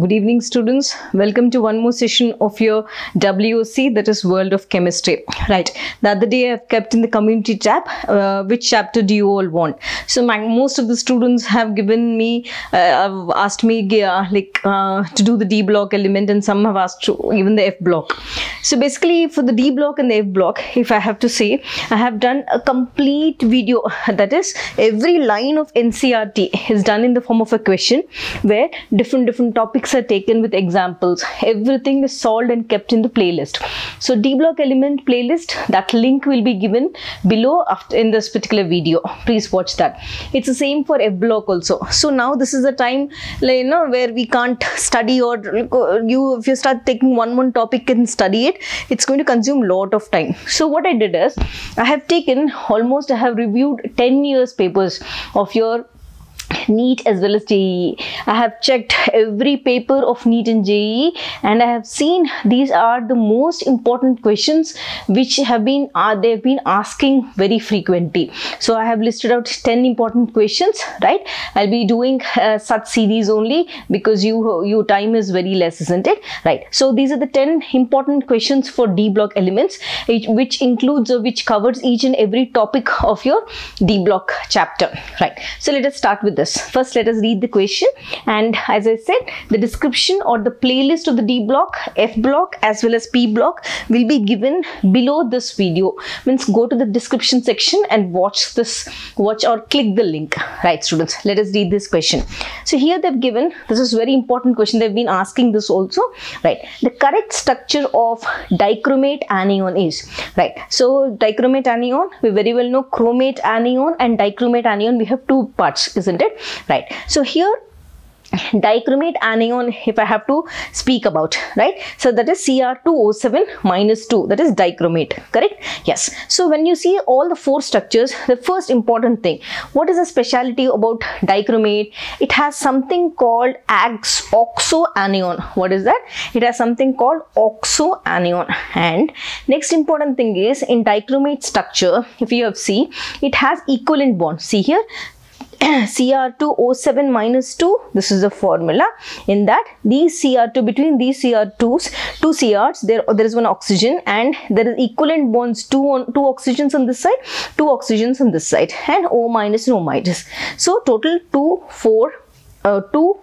Good evening students, welcome to one more session of your WOC, that is World of Chemistry. Right, the other day I have kept in the community tab, which chapter do you all want? So most of the students have given me, asked me to do the D block element, and some have asked to even the F block. So basically for the D block and the F block, if I have to say, I have done a complete video, that is every line of NCERT is done in the form of a question where different topics are taken with examples. Everything is solved and kept in the playlist. So D block element playlist, that link will be given below after in this particular video. Please watch that. It's the same for F block also. So now this is the time where we can't study, or if you start taking one topic and study it, it's going to consume lot of time. So what I did is I have taken almost, I have reviewed 10 years papers of your NEET as well as JEE. I have checked every paper of NEET and JEE, and I have seen these are the most important questions which have been they've been asking very frequently. So I have listed out 10 important questions, right? I'll be doing such series only because your time is very less, isn't it? Right. So these are the 10 important questions for D block elements, which includes or which covers each and every topic of your D block chapter, right? So let us start with this. First, let us read the question, and as I said, the description or the playlist of the D block, F block as well as P block will be given below this video. Means go to the description section and watch this, watch or click the link. Right students, let us read this question. So here they've given, this is very important question, they've been asking this also, right? The correct structure of dichromate anion is, right? So dichromate anion, we very well know chromate anion and dichromate anion, we have two parts, isn't it? Right. So here dichromate anion, if I have to speak about, right? So that is Cr2O7 minus 2, that is dichromate, correct? Yes. So when you see all the four structures, the first important thing, what is the speciality about dichromate? It has something called oxo anion. What is that? It has something called oxo anion. And next important thing is, in dichromate structure, if you have seen, it has equivalent bond. See here, Cr2O7 minus 2, this is the formula. In that, these Cr2, between these Cr2s, two Crs, there is one oxygen, and there is equivalent bonds, two oxygens on this side, two oxygens on this side, and O minus and O minus. So total 2,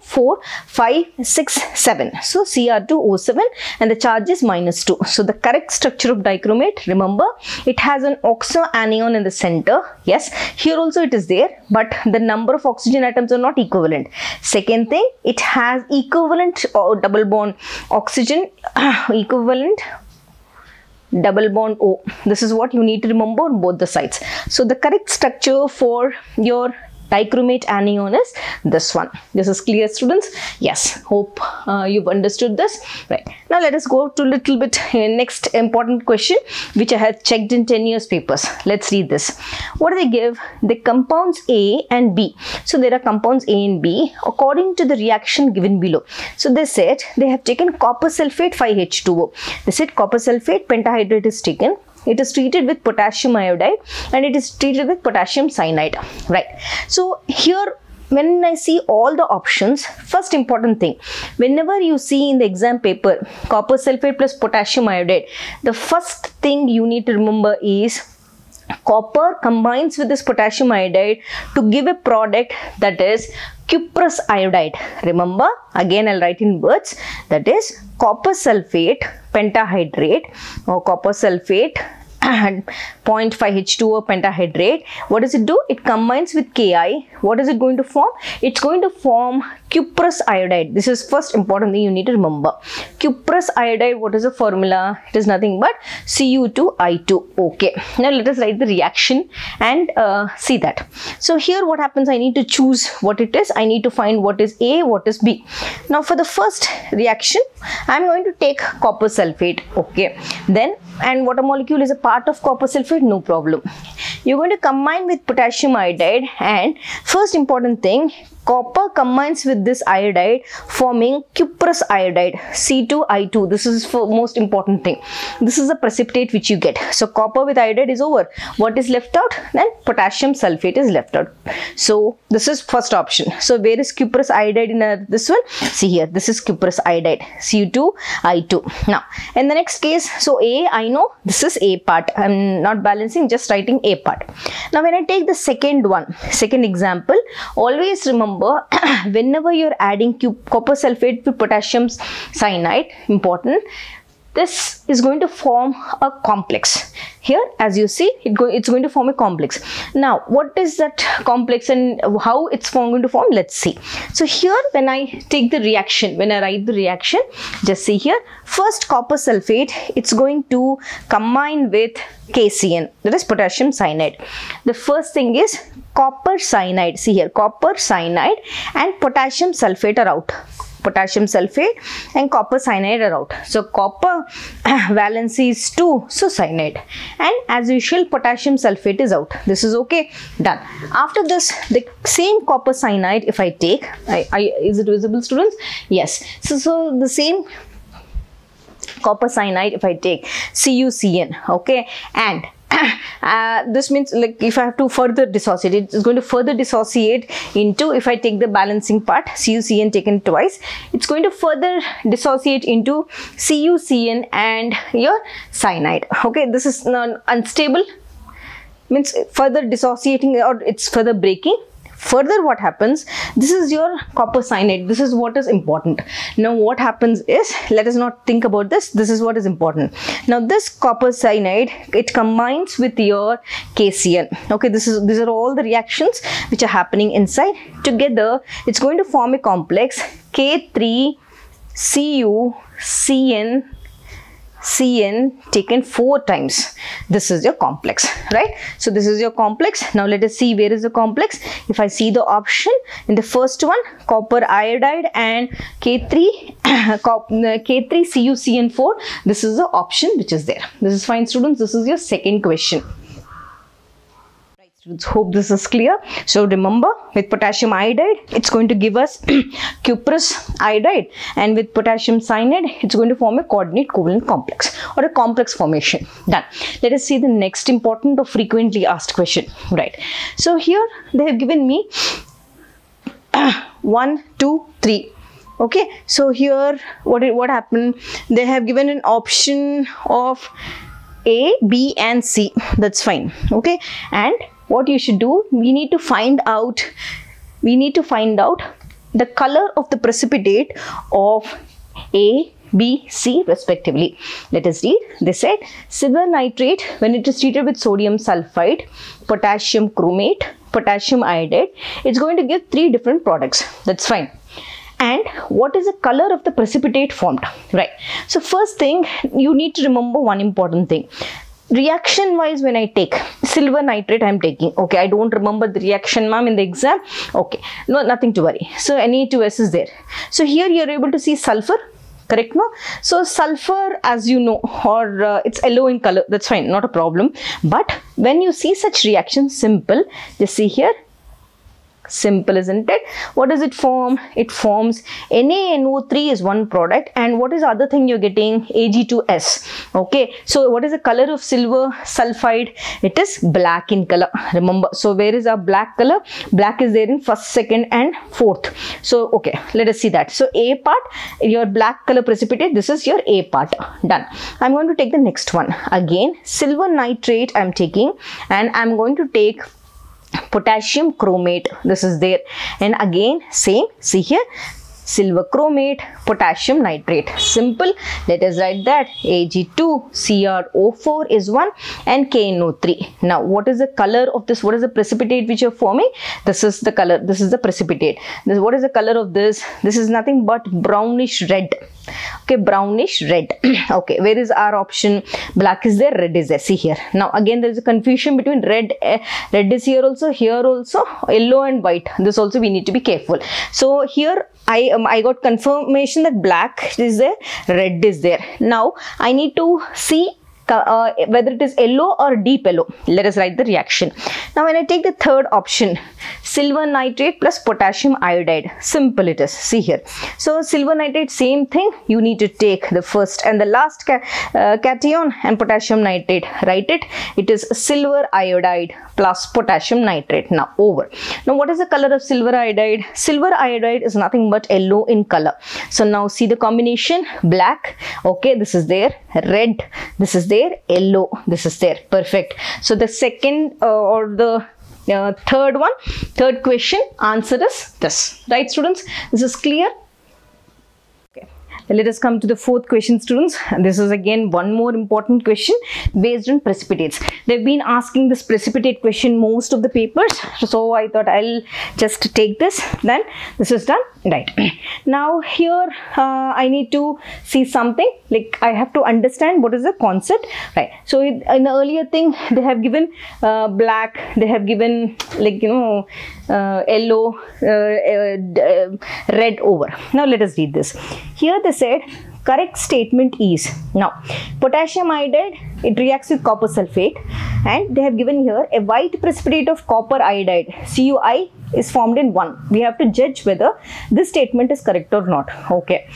4, 5, 6, 7. So Cr2O7, and the charge is minus 2. So the correct structure of dichromate, remember, it has an oxo anion in the center. Yes, here also it is there, but the number of oxygen atoms are not equivalent. Second thing, it has equivalent or double bond oxygen, equivalent double bond O. This is what you need to remember on both the sides. So the correct structure for your dichromate anion is this one. This is clear students? Yes, hope you've understood this. Right. Now let us go to little bit next important question which I had checked in 10 years papers. Let's read this. What do they give? The compounds A and B. So there are compounds A and B according to the reaction given below. So they said they have taken copper sulfate 5H2O. They said copper sulfate pentahydrate is taken. It is treated with potassium iodide and it is treated with potassium cyanide, right? So here, when I see all the options, first important thing, whenever you see in the exam paper, copper sulfate plus potassium iodide, the first thing you need to remember is copper combines with this potassium iodide to give a product, that is cuprous iodide. Remember, again I'll write in words, that is copper sulfate pentahydrate or copper sulfate 0.5H2O pentahydrate. What does it do? It combines with KI. What is it going to form? It's going to form cuprous iodide. This is first important thing you need to remember. Cuprous iodide, what is the formula? It is nothing but Cu2I2. Okay. Now let us write the reaction and see that. So here what happens, I need to choose what it is. I need to find what is A, what is B. Now for the first reaction, I'm going to take copper sulfate. Okay. Then, and water molecule is a part of copper sulfate, no problem. You're going to combine with potassium iodide, and first important thing, Copper combines with this iodide forming cuprous iodide C2I2. This is the most important thing. This is the precipitate which you get. So copper with iodide is over. What is left out? Then potassium sulfate is left out. So this is first option. So where is cuprous iodide in this one? See here, this is cuprous iodide Cu2I2. Now in the next case, so A, I know this is A part. I'm not balancing, just writing A part. Now when I take the second one, second example, always remember whenever you're adding copper sulfate to potassium cyanide, important, this is going to form a complex. Here as you see it's going to form a complex. Now what is that complex and how it's going to form, let's see. So here when I take the reaction, when I write the reaction, just see here, first copper sulfate, it's going to combine with KCN, that is potassium cyanide. The first thing is copper cyanide, see here, copper cyanide and potassium sulfate are out. Potassium sulfate and copper cyanide are out. So copper valency is 2, so cyanide. And as usual potassium sulfate is out. This is okay, done. After this, the same copper cyanide if I take, is it visible students? Yes. So the same copper cyanide if I take, CuCN, okay, and this means like if I have to further dissociate, it's going to further dissociate into, if I take the balancing part, CuCN taken twice, it's going to further dissociate into CuCN and your cyanide. Okay, this is unstable, means further dissociating or it's further breaking. Further what happens, this is your copper cyanide, this is what is important. Now what happens is, let us not think about this, this is what is important. Now this copper cyanide, it combines with your KCN. Okay, these are all the reactions which are happening inside. Together it's going to form a complex K3CuCN taken 4 times. This is your complex, right? So this is your complex. Now let us see where is the complex. If I see the option in the first one, copper iodide and K3CuCN4, this is the option which is there. This is fine students, this is your second question. Hope this is clear. So remember, with potassium iodide it's going to give us cuprous iodide, and with potassium cyanide it's going to form a coordinate covalent complex or a complex formation. Done. Let us see the next important or frequently asked question. Right, so here they have given me 1, 2, 3. Okay, so here what happened, they have given an option of A, B and C. That's fine. Okay, and what you should do, we need to find out the color of the precipitate of A, B, C respectively. Let us read. They said silver nitrate, when it is treated with sodium sulfide, potassium chromate, potassium iodide, it's going to give 3 different products. That's fine. And what is the color of the precipitate formed, right? So first thing, you need to remember one important thing. Reaction wise, when I take silver nitrate, I'm taking, okay, I don't remember the reaction ma'am in the exam, okay, no, nothing to worry. So Na2S is there. So here you're able to see sulfur, correct no? So sulfur, as you know, or it's yellow in color, that's fine, not a problem. But when you see such reaction, simple, just see here, simple, isn't it? What does it form? It forms NaNO3 is one product, and what is the other thing you're getting? Ag2S. Okay, so what is the color of silver sulfide? It is black in color, remember. So where is our black color? Black is there in first, second and fourth. So okay, let us see that. So A part, your black color precipitate, this is your A part. Done. I'm going to take the next one. Again silver nitrate I'm taking, and I'm going to take potassium chromate, this is there, and again same, see here, silver chromate, potassium nitrate, simple. Let us write that Ag2 CrO4 is 1 and KNO3. Now what is the color of this, what is the precipitate which you are forming? This is the color, this is the precipitate. This, what is the color of this? This is nothing but brownish red. Okay, brownish red. Okay, where is our option? Black is there, red is there, see here. Now again there is a confusion between red, red is here also, yellow and white, this also we need to be careful. So here I got confirmation that black is there, red is there. Now I need to see whether it is yellow or deep yellow. Let us write the reaction. Now when I take the third option, silver nitrate plus potassium iodide. Simple it is. See here. So silver nitrate, same thing. You need to take the first and the last cation and potassium nitrate. Write it. It is silver iodide plus potassium nitrate. Now over. Now what is the color of silver iodide? Silver iodide is nothing but yellow in color. So now see the combination. Black. Okay, this is there. Red. This is there. Yellow. This is there. Perfect. So the second or the third question answer is this. Right, students? This is clear? Okay. Let us come to the fourth question, students. This is again one more important question based on precipitates. They've been asking this precipitate question most of the papers. So I thought I'll just take this. Then this is done. Right. Now here I need to see something. Like I have to understand what is the concept. Right. So in the earlier thing they have given black. They have given like you know yellow, red over. Now let us read this. Here they said correct statement is, now potassium iodide, it reacts with copper sulfate, and they have given here a white precipitate of copper iodide CuI is formed in 1. We have to judge whether this statement is correct or not. Okay,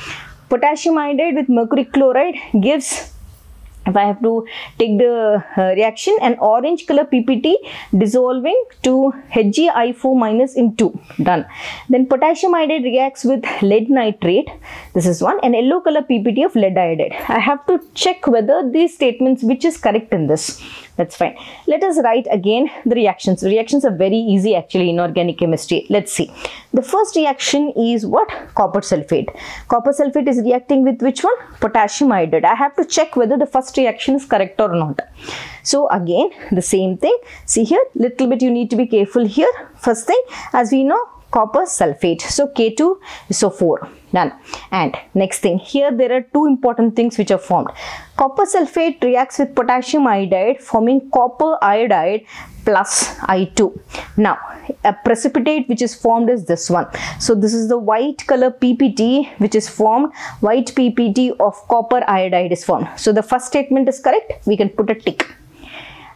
potassium iodide with mercury chloride gives, if I have to take the reaction, an orange color PPT dissolving to HgI4 minus in 2. Done. Then potassium iodide reacts with lead nitrate. This is one. And yellow color PPT of lead iodide. I have to check whether these statements which is correct in this. That's fine. Let us write again the reactions. The reactions are very easy actually in organic chemistry. Let's see. The first reaction is what? Copper sulfate. Copper sulfate is reacting with which one? Potassium iodide. I have to check whether the first reaction is correct or not. So again the same thing. See here, little bit you need to be careful here. First thing, as we know, copper sulfate. So K2CrO4. Done. And next thing, here there are two important things which are formed. Copper sulfate reacts with potassium iodide forming copper iodide plus I2. Now a precipitate which is formed is this one. So this is the white color PPT which is formed. White PPT of copper iodide is formed. So the first statement is correct. We can put a tick.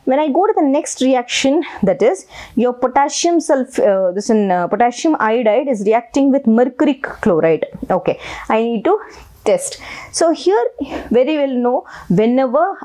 When I go to the next reaction, that is your potassium potassium iodide is reacting with mercury chloride. Okay, I need to test. So here very well know whenever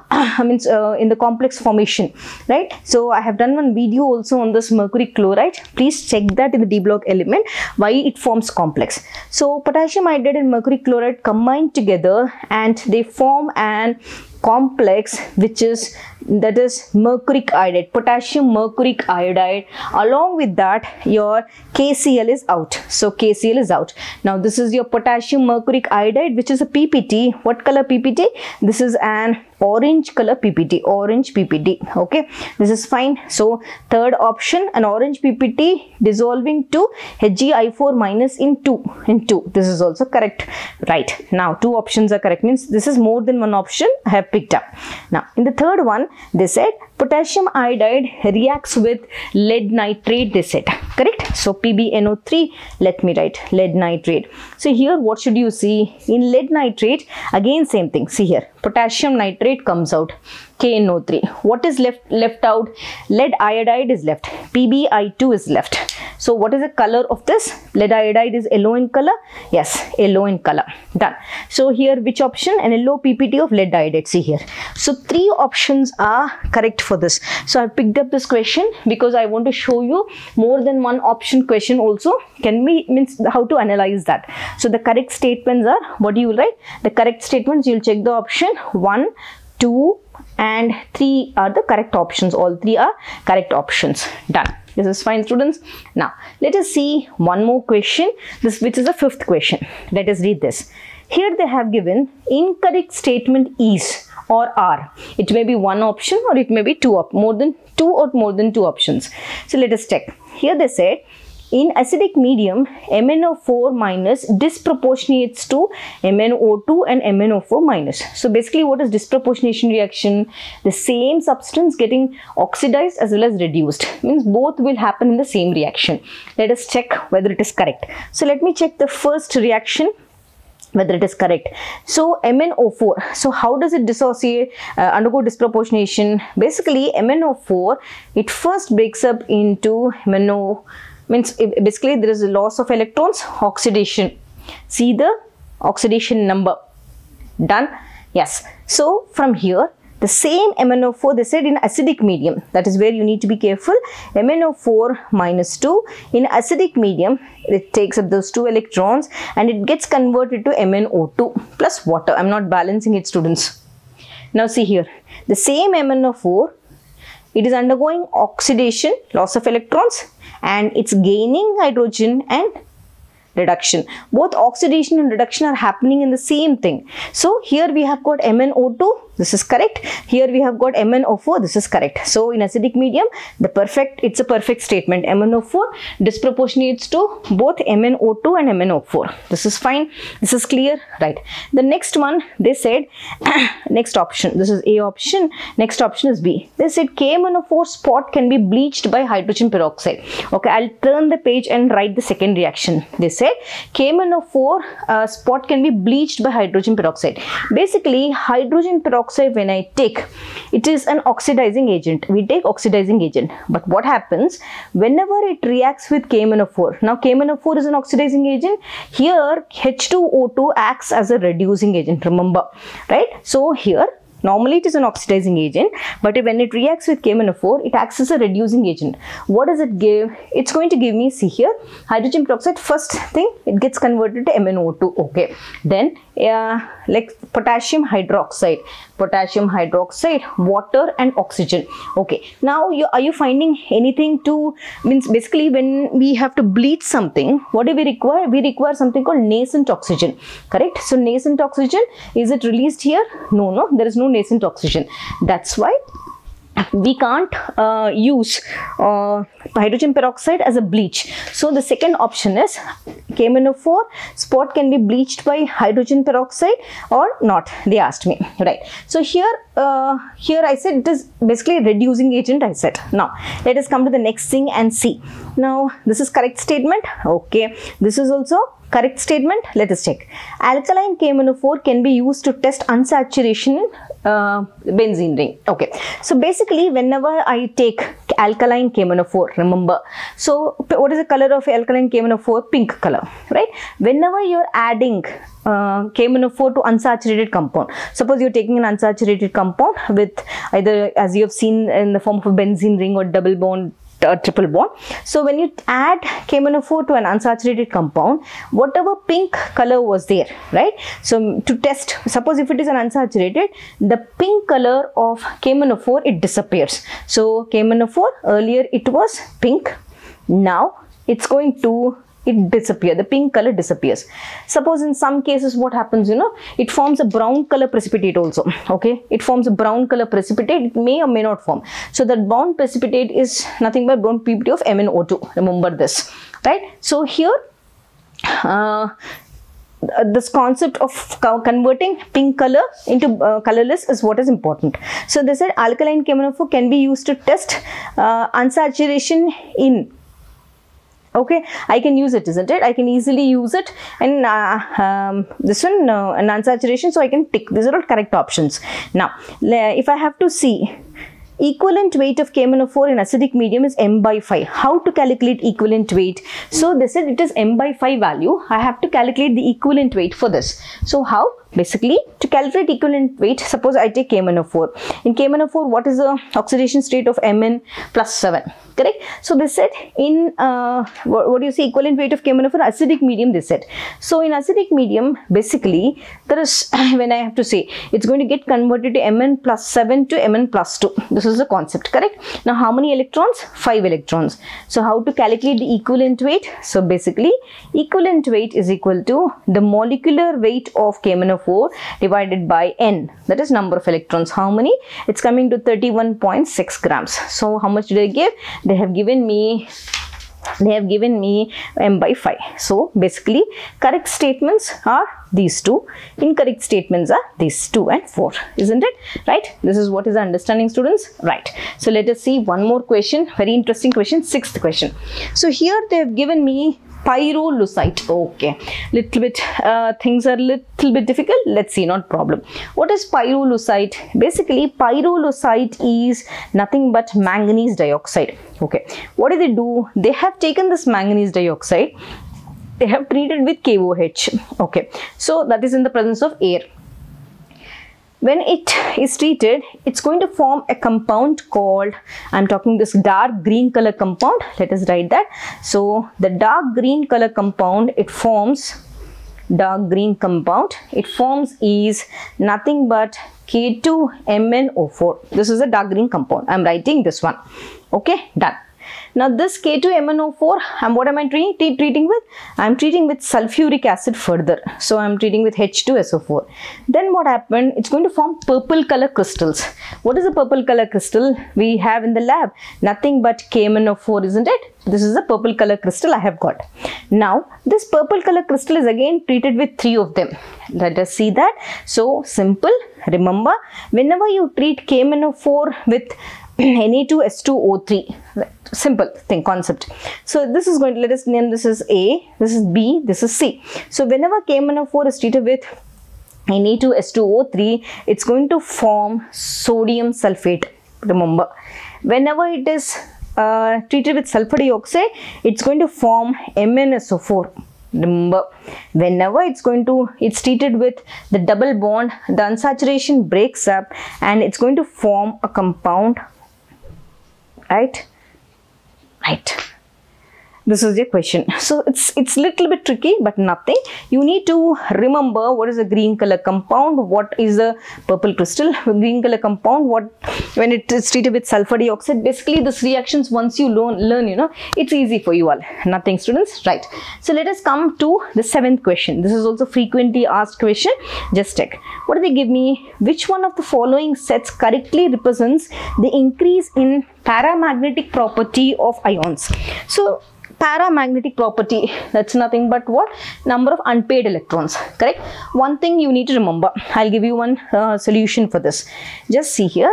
in the complex formation, right? So I have done one video also on this mercury chloride. Please check that in the d block element why it forms complex. So potassium iodide and mercury chloride combine together and they form an complex which is, that is mercuric iodide, potassium mercuric iodide. Along with that your KCl is out. So KCl is out. Now this is your potassium mercuric iodide which is a PPT. What color PPT? This is an orange color PPT, orange PPT. Okay, this is fine. So third option, an orange PPT dissolving to HgI4 minus in 2. This is also correct. Right, now two options are correct, means this is more than one option I have picked up. Now in the third one they said potassium iodide reacts with lead nitrate, they said. Correct. So PbNO3, let me write lead nitrate. So here what should you see? In lead nitrate again same thing. See here, potassium nitrate comes out, KNO3. What is left out? Lead iodide is left, PbI2 is left. So what is the color of this? Lead iodide is yellow in color. Yes, yellow in color. Done. So here which option? An yellow PPT of lead iodide. See here. So three options are correct for this. So I picked up this question because I want to show you more than one option question also can be, means how to analyze that. So the correct statements are, what do you write? The correct statements, you'll check the option 1, 2, and 3 are the correct options. All three are correct options. Done. This is fine, students. Now let us see one more question, this which is the fifth question. Let us read this. Here they have given incorrect statement is or are. It may be one option or it may be more than two options. So let us check. Here they said in acidic medium, MnO4 minus disproportionates to MnO2 and MnO4 minus. So basically what is disproportionation reaction? The same substance getting oxidized as well as reduced. Means both will happen in the same reaction. Let us check whether it is correct. So let me check the first reaction, whether it is correct. So MnO4, so how does it dissociate, undergo disproportionation? Basically MnO4, it first breaks up into MnO4 means basically there is a loss of electrons, oxidation. See the oxidation number. Done? Yes. So from here, the same MnO4 they said in acidic medium, that is where you need to be careful. MnO4 minus 2 in acidic medium, it takes up those two electrons and it gets converted to MnO2 plus water. I am not balancing it, students. Now see here, the same MnO4, it is undergoing oxidation, loss of electrons, and it's gaining hydrogen and reduction. Both oxidation and reduction are happening in the same thing. So here we have got MnO2, this is correct. Here we have got MnO4, this is correct. So in acidic medium, the perfect, it's a perfect statement. MnO4 disproportionates to both MnO2 and MnO4. This is fine. This is clear, right? The next one, they said, next option, this is A option, next option is B. They said KMnO4 spot can be bleached by hydrogen peroxide. Okay, I'll turn the page and write the second reaction. They said KMnO4 spot can be bleached by hydrogen peroxide. Basically, hydrogen peroxide, when I take, it is an oxidizing agent. We take oxidizing agent. But what happens whenever it reacts with KMnO4? Now, KMnO4 is an oxidizing agent. Here, H2O2 acts as a reducing agent. Remember, right? So here, normally it is an oxidizing agent, but when it reacts with KMnO4, it acts as a reducing agent. What does it give? It's going to give me, see here, hydrogen peroxide, first thing, it gets converted to MnO2, okay. Then like potassium hydroxide, water and oxygen, okay. Now, are you finding anything to, means basically when we have to bleach something, what do we require? We require something called nascent oxygen, correct? So nascent oxygen, is it released here? No, there is no nascent oxygen. That's why we can't use hydrogen peroxide as a bleach. So the second option is KMnO4 spot can be bleached by hydrogen peroxide or not, they asked me, right? So here here I said it is basically a reducing agent, I said. Now let us come to the next thing and see. Now this is correct statement, okay. This is also correct statement. Let us check. Alkaline KMnO4 can be used to test unsaturation in benzene ring. Okay. So basically whenever I take alkaline KMnO4, remember. So what is the color of alkaline KMnO4? Pink color, right? Whenever you're adding KMnO4 to unsaturated compound, suppose you're taking an unsaturated compound with either, as you have seen, in the form of a benzene ring or double bond, triple bond. So when you add KMnO4 to an unsaturated compound, whatever pink color was there, right? So to test, suppose if it is an unsaturated, the pink color of KMnO4, it disappears. So KMnO4, earlier it was pink, now it's going to, it disappears, the pink color disappears. Suppose in some cases what happens, you know, it forms a brown color precipitate also, okay. It forms a brown color precipitate, it may or may not form. So that brown precipitate is nothing but brown precipitate of MnO2, remember this, right? So here this concept of converting pink color into colorless is what is important. So they said alkaline KMnO4 can be used to test unsaturation in, okay, I can use it, isn't it? I can easily use it, and this one an unsaturation, so I can tick. These are all correct options. Now, if I have to see equivalent weight of KMnO4 in acidic medium is m/5. How to calculate equivalent weight? So they said it is m/5 value. I have to calculate the equivalent weight for this. So how? Basically, to calculate equivalent weight, suppose I take KMnO4. In KMnO4, what is the oxidation state of Mn plus 7, correct? So they said in, what do you say, equivalent weight of KMnO4, acidic medium, they said. So in acidic medium, basically, there is, when I have to say, it's going to get converted to Mn plus 7 to Mn plus 2. This is the concept, correct? Now, how many electrons? 5 electrons. So how to calculate the equivalent weight? So basically, equivalent weight is equal to the molecular weight of KMnO4 divided by n, that is number of electrons. How many? It's coming to 31.6 grams. So how much did I give? They have given me, m/5. So basically correct statements are these two, incorrect statements are these 2 and 4, isn't it, right? This is what is the understanding, students, right? So let us see one more question, very interesting question, sixth question. So here they have given me Pyrolucite. Okay, little bit things are little bit difficult. Let's see, not problem. What is pyrolucite? Basically, pyrolucite is nothing but manganese dioxide. Okay, what do? They have taken this manganese dioxide. They have treated with KOH. Okay, so that is in the presence of air. When it is treated, it's going to form a compound called, I'm talking this dark green color compound, let us write that. So the dark green color compound, it forms, dark green compound, it forms is nothing but K2MnO4. This is a dark green compound. I'm writing this one. Okay, done. Now this K2MnO4, what am I treating with? I'm treating with sulfuric acid further. So I'm treating with H2SO4. Then what happened? It's going to form purple color crystals. What is a purple color crystal we have in the lab? Nothing but KMnO4, isn't it? This is the purple color crystal I have got. Now this purple color crystal is again treated with three of them. Let us see that. So simple. Remember, whenever you treat KMnO4 with Na2S2O3, simple thing, concept. So this is going to, let us name this is A, this is B, this is C. So whenever KMnO4 is treated with Na2S2O3, it's going to form sodium sulfate. Remember, whenever it is treated with sulfur dioxide, it's going to form MnSO4. Remember, whenever it's treated with the double bond, the unsaturation breaks up and it's going to form a compound. Right. This is your question. So it's little bit tricky, but nothing. You need to remember what is a green color compound, what is a purple crystal, green color compound, what when it is treated with sulfur dioxide. Basically, these reactions once you learn, you know, it's easy for you all. Nothing, students. Right. So let us come to the seventh question. This is also frequently asked question. Just check. What do they give me? Which one of the following sets correctly represents the increase in paramagnetic property of ions? So paramagnetic property, that's nothing but what? Number of unpaired electrons, correct? One thing you need to remember, I'll give you one solution for this. Just see here,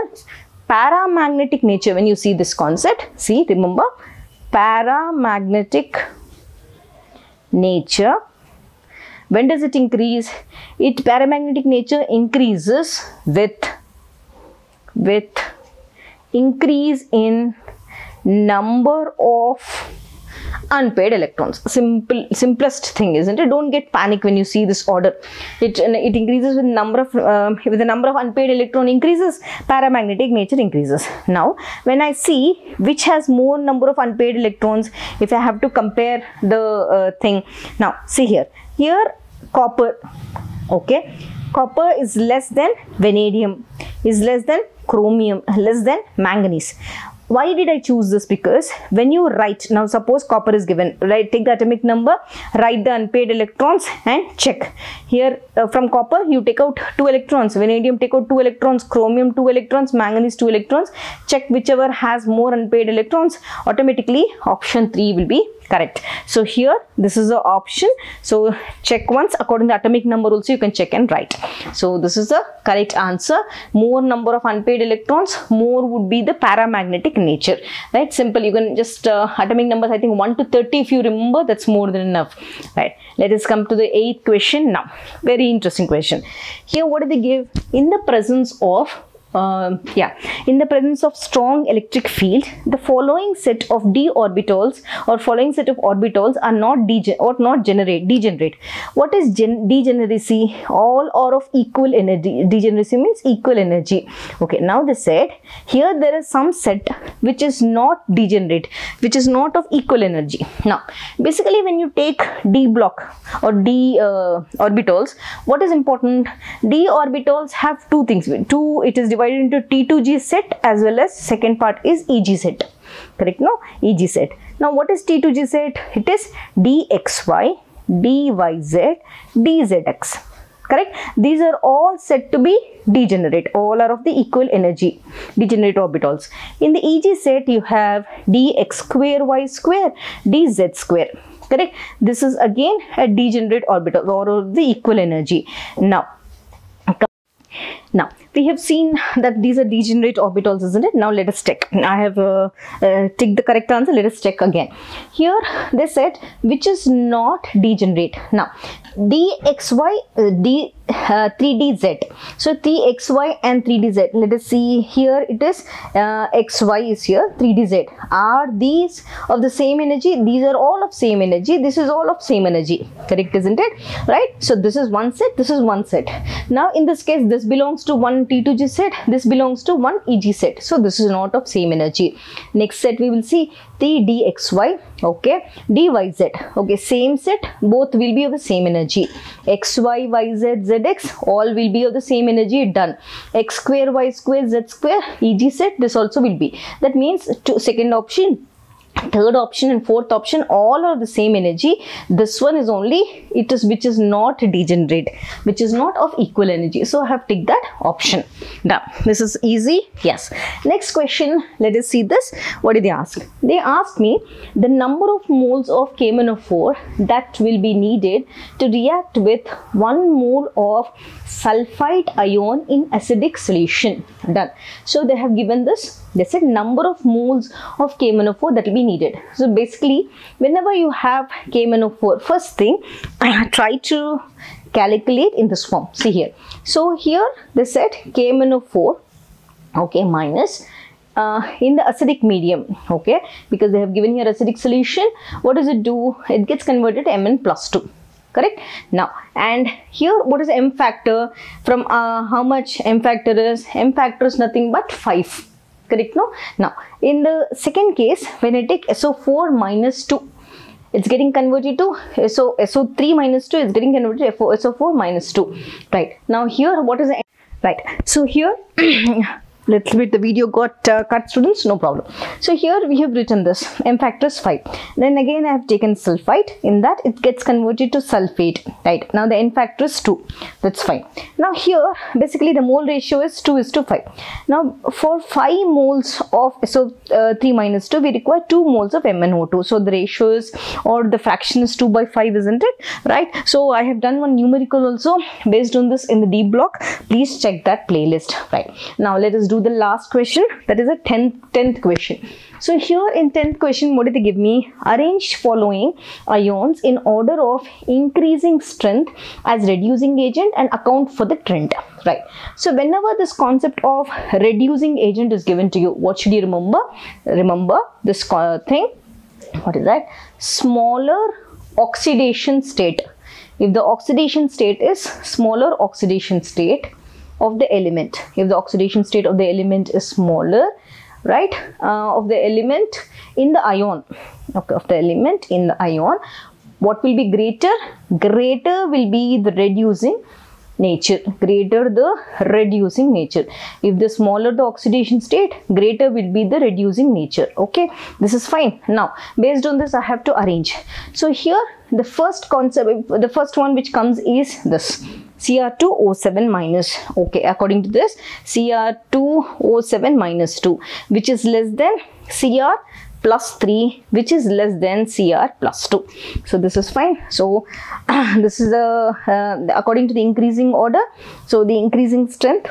paramagnetic nature, when you see this concept, see, remember, paramagnetic nature, when does it increase? Paramagnetic nature increases with increase in number of unpaired electrons. Simplest thing, isn't it? Don't get panic when you see this order. It increases with number of with the number of unpaired electron increases, paramagnetic nature increases. Now, when I see which has more number of unpaired electrons, if I have to compare the thing, now see here. Here, copper. Okay, copper is less than vanadium, is less than chromium, less than manganese. Why did I choose this? Because when you write, now suppose copper is given, right? Take the atomic number, write the unpaired electrons and check. Here from copper, you take out 2 electrons, vanadium take out 2 electrons, chromium 2 electrons, manganese 2 electrons. Check whichever has more unpaired electrons. Automatically option 3 will be correct. So here, this is the option. So check once, according to the atomic number also you can check and write. So this is the correct answer. More number of unpaired electrons, more would be the paramagnetic nature, right? Simple. You can just atomic numbers, I think 1 to 30, if you remember, that's more than enough, right? Let us come to the 8th question now. Very interesting question. Here, what do they give? In the presence of strong electric field, the following set of d orbitals or following set of orbitals are not degenerate. What is degeneracy? All are of equal energy. Degeneracy means equal energy. Okay, now they said here there is some set which is not degenerate, which is not of equal energy. Now basically, when you take d block or d orbitals, what is important? D orbitals have two things. It is divided into T2G set as well as second part is EG set. Correct, no? EG set. Now, what is T2G set? It is DXY, DYZ, DZX. Correct? These are all said to be degenerate. All are of the equal energy, degenerate orbitals. In the EG set, you have DX square, Y square, DZ square. Correct? This is again a degenerate orbital or the equal energy. Now, we have seen that these are degenerate orbitals, isn't it? Now let us check. I have ticked the correct answer. Let us check again. Here they said which is not degenerate. Now dxy, d 3dz. So 3xy and 3dz. Let us see here. It is xy is here, 3dz. Are these of the same energy? These are all of same energy. This is all of same energy. Correct, isn't it? Right? So this is one set. This is one set. Now in this case, this belongs to one T2G set. This belongs to one EG set. So this is not of same energy. Next set we will see 3dxy. Okay, dyz. Okay, same set. Both will be of the same energy. Xy, yz, z. X, all will be of the same energy. Done. X square, y square, z square, eg set, this also will be. That means second option, third option and fourth option all are the same energy. This one is only it is which is not degenerate, which is not of equal energy. So I have ticked that option. Now this is easy. Yes. Next question, let us see this. What did they ask? They asked me the number of moles of KMnO4 that will be needed to react with 1 mole of sulfite ion in acidic solution. Done. So they have given this. They said number of moles of KMnO4 that will be needed. So basically, whenever you have KMnO4, first thing, try to calculate in this form. See here. So here they said KMnO4, okay, minus in the acidic medium, okay, because they have given here acidic solution. What does it do? It gets converted to Mn+2. Correct. Now and here what is M factor? From how much M factor is? M factor is nothing but 5. Correct, no? Now, in the second case, when I take SO4 minus 2, it's getting converted to SO3 minus 2, it's getting converted to SO4 minus 2. Right. Now, here, what is the... Right. So, here... little bit the video got cut, students, no problem. So here we have written this M factor is 5. Then again I have taken sulfite, in that it gets converted to sulfate. Right, now the N factor is 2, that's fine. Now here basically the mole ratio is 2:5. Now for 5 moles of SO3 minus 2 we require 2 moles of MnO2. So the ratio is, or the fraction is 2/5, isn't it? Right. So I have done one numerical also based on this in the D block. Please check that playlist. Right. Now let us do the last question, that is a 10th question. So here in 10th question, what did they give me? Arrange following ions in order of increasing strength as reducing agent and account for the trend. Right. So whenever this concept of reducing agent is given to you, what should you remember? Remember this thing. What is that? Smaller oxidation state. If the oxidation state is smaller oxidation state of the element, if the oxidation state of the element is smaller, right, of the element in the ion, okay, of the element in the ion, what will be greater? Greater will be the reducing nature, greater the reducing nature. If the smaller the oxidation state, greater will be the reducing nature. Okay, this is fine. Now based on this I have to arrange. So here the first concept, the first one which comes is this Cr2O7 minus, okay, according to this Cr2O7 minus 2 which is less than Cr plus 3 which is less than Cr plus 2. So this is fine. So this is according to the increasing order, so the increasing strength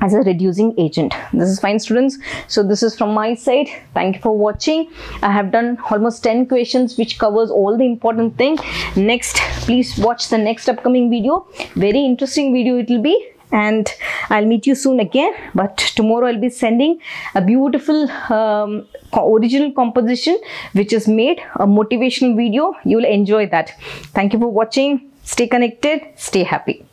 as a reducing agent. This is fine, students. So this is from my side. Thank you for watching. I have done almost 10 questions which covers all the important things. Next, please watch the next upcoming video. Very interesting video it will be. And I'll meet you soon again. But tomorrow I'll be sending a beautiful original composition which is made, a motivational video. You'll enjoy that. Thank you for watching. Stay connected. Stay happy.